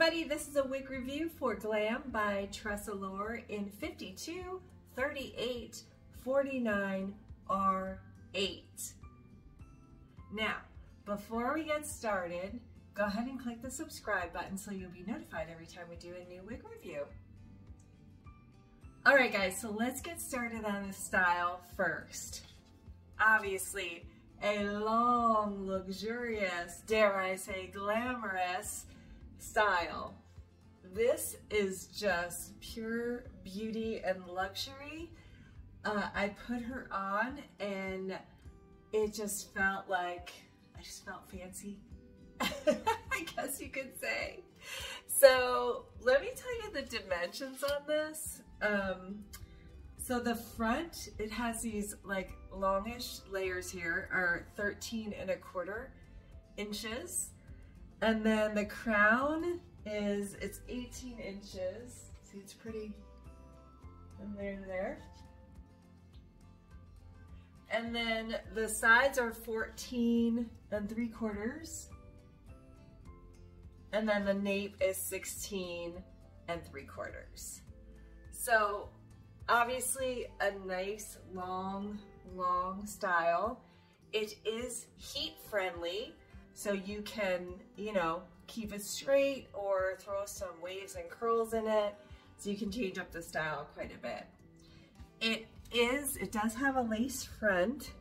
everybody, this is a wig review for Glam by TressAllure in 52, 38, 49, R8. Now, before we get started, go ahead and click the subscribe button so you'll be notified every time we do a new wig review. All right guys, so let's get started on the style first. Obviously, a long, luxurious, dare I say glamorous style. This is just pure beauty and luxury. I put her on and it just felt like, I just felt fancy, I guess you could say. So let me tell you the dimensions on this. So the front, it has these like longish layers here, are 13¼ inches. And then the crown is, it's 18 inches. See, it's pretty from there to there. And then the sides are 14¾ inches. And then the nape is 16¾ inches. So obviously a nice, long style. It is heat friendly, so you can, you know, keep it straight or throw some waves and curls in it. So you can change up the style quite a bit. It does have a lace front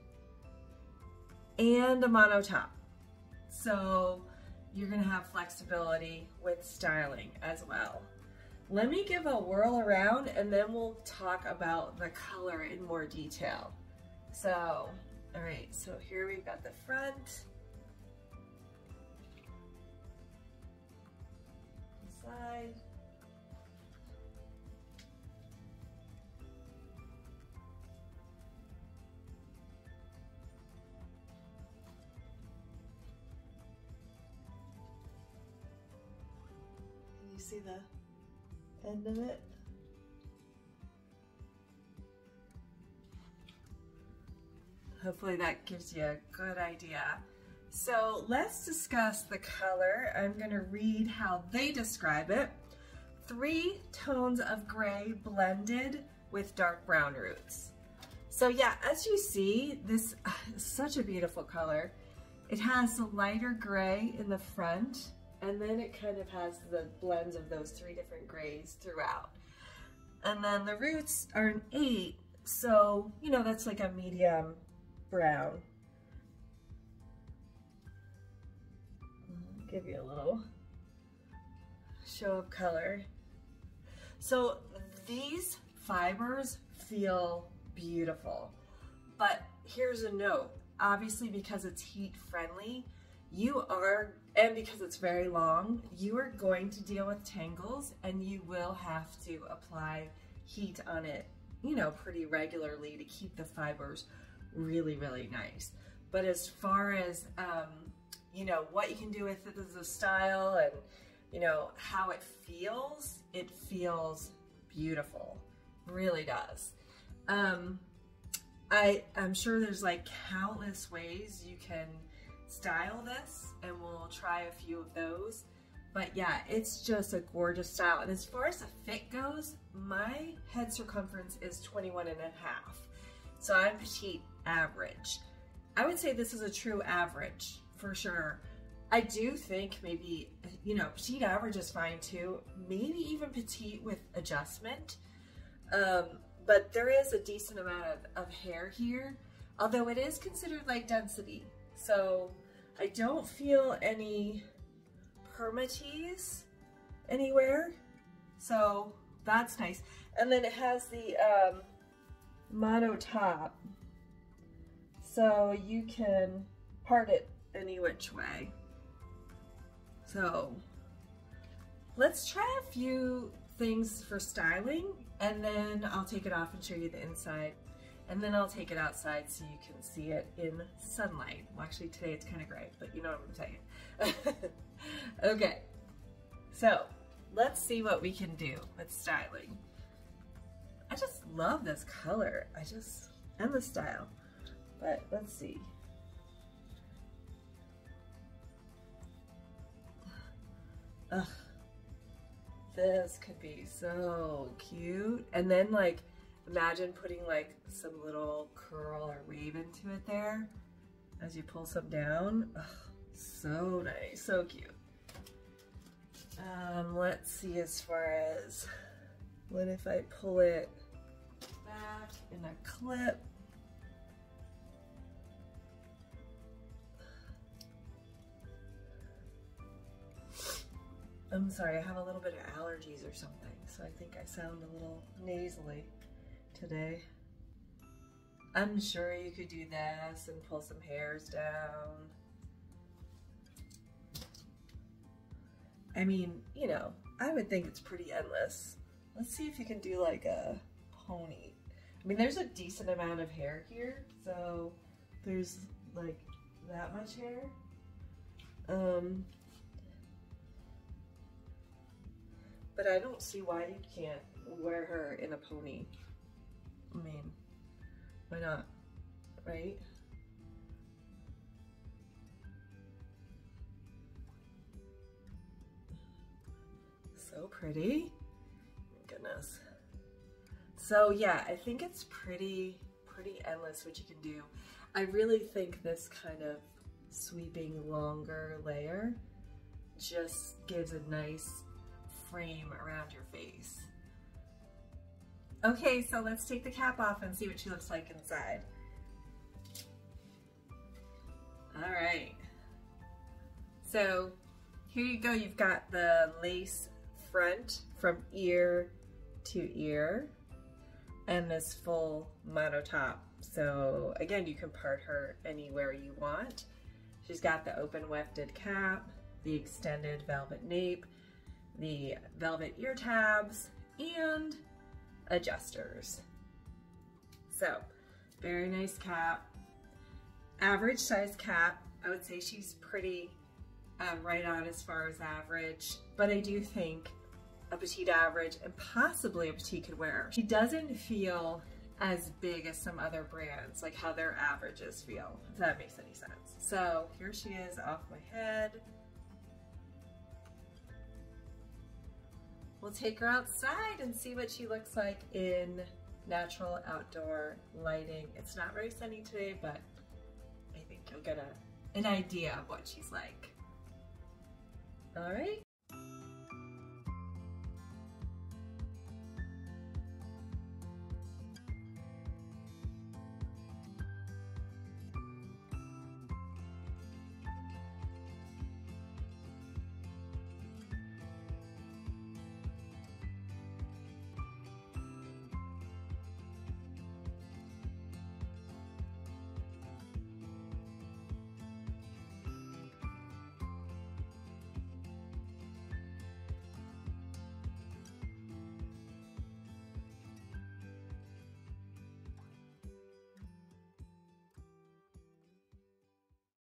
and a mono top. So you're gonna have flexibility with styling as well. Let me give a whirl around and then we'll talk about the color in more detail. So, all right, so here we've got the front. Side. Can you see the end of it? Hopefully that gives you a good idea. So let's discuss the color. I'm going to read how they describe it. 3 tones of gray blended with dark brown roots. So yeah, as you see, this is such a beautiful color. It has the lighter gray in the front, and then it kind of has the blends of those 3 different grays throughout. And then the roots are an 8, so, you know, that's like a medium brown. I'll give you a little show of color. So these fibers feel beautiful, but here's a note. Obviously, because it's heat friendly, and because it's very long, you are going to deal with tangles and you will have to apply heat on it, you know, pretty regularly to keep the fibers really nice. But as far as, you know, what you can do with it as a style and, you know, how it feels beautiful, it really does. I'm sure there's like countless ways you can style this, and we'll try a few of those. But yeah, it's just a gorgeous style. And as far as the fit goes, my head circumference is 21½. So I'm petite average. I would say this is a true average for sure. I do think maybe, you know, petite average is fine too. Maybe even petite with adjustment. But there is a decent amount of hair here, although it is considered like density. So I don't feel any permatease anywhere. So that's nice. And then it has the mono top. So you can part it any which way. So let's try a few things for styling, and then I'll take it off and show you the inside. And then I'll take it outside so you can see it in sunlight. Well, actually today it's kind of gray, but you know what I'm saying. Okay, so let's see what we can do with styling. I just love this color. And the style, but let's see. Ugh, this could be so cute. And then like, imagine putting like some little curl or wave into it there as you pull some down. Oh, so nice, so cute. Let's see, as far as what if I pull it back in a clip? I'm sorry, I have a little bit of allergies or something, so I think I sound a little nasally today. I'm sure you could do this and pull some hairs down. I mean, you know, I would think it's pretty endless. Let's see if you can do like a pony. I mean, there's a decent amount of hair here, so there's like that much hair. But I don't see why you can't wear her in a pony. I mean, why not, right? So pretty. Goodness. So yeah, I think it's pretty endless what you can do. I really think this kind of sweeping longer layer just gives a nice frame around your face. Okay, so let's take the cap off and see what she looks like inside. All right. So here you go. You've got the lace front from ear to ear and this full mono top. So again, you can part her anywhere you want. She's got the open wefted cap, the extended velvet nape, the velvet ear tabs, and adjusters. So very nice cap, average size cap. I would say she's pretty right on as far as average, but I do think a petite average and possibly a petite could wear her. She doesn't feel as big as some other brands, like how their averages feel, if that makes any sense. So here she is off my head. We'll take her outside and see what she looks like in natural outdoor lighting. It's not very sunny today, but I think you'll get an idea of what she's like. All right,